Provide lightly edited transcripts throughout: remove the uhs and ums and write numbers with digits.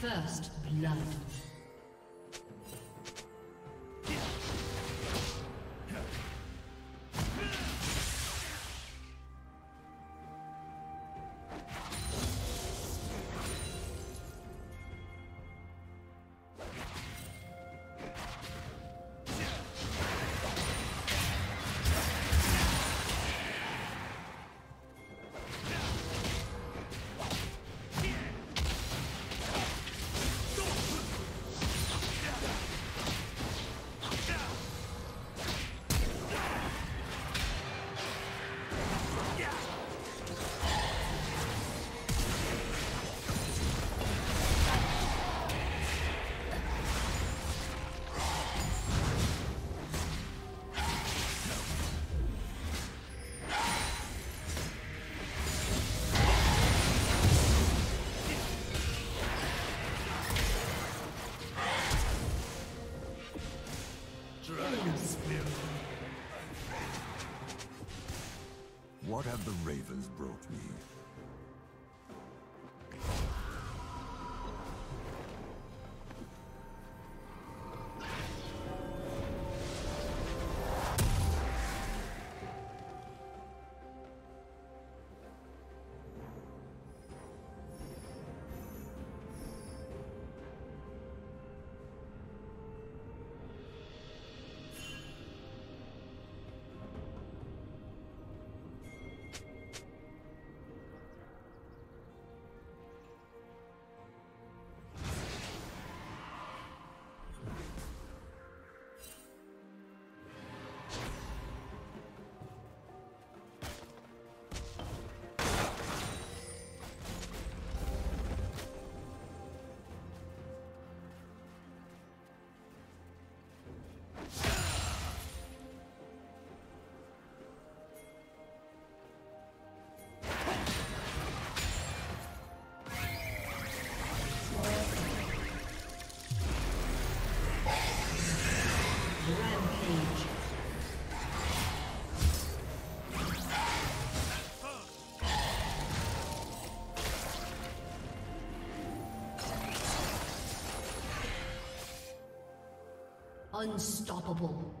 First blood. What have the ravens brought me? Unstoppable.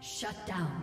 Shut down.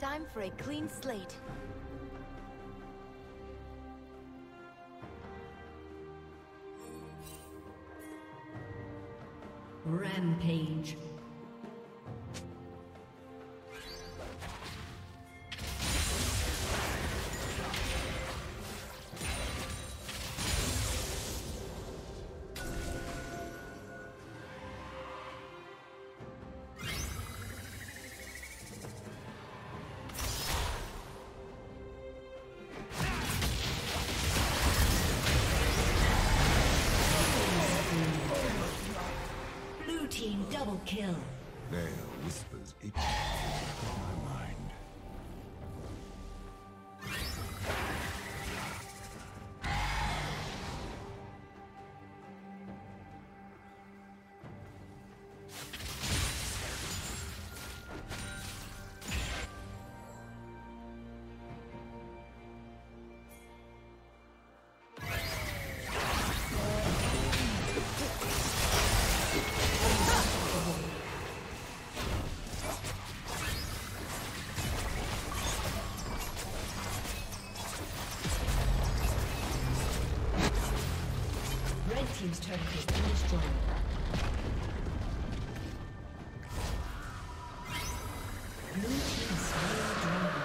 Time for a clean slate. Rampage. Kill. There whispers it in my mind. Team's turret has been destroyed. Blue team slain the dragon.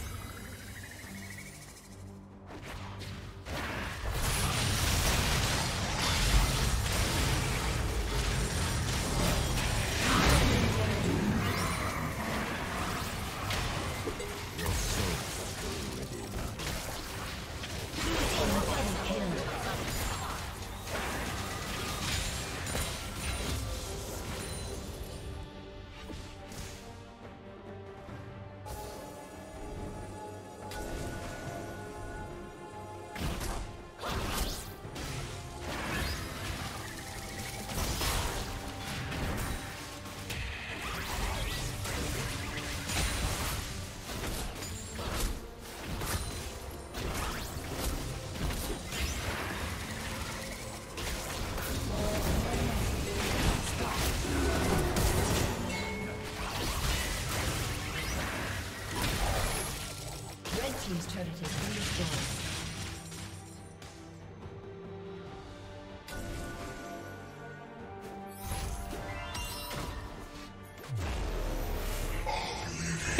Team's turret has been destroyed.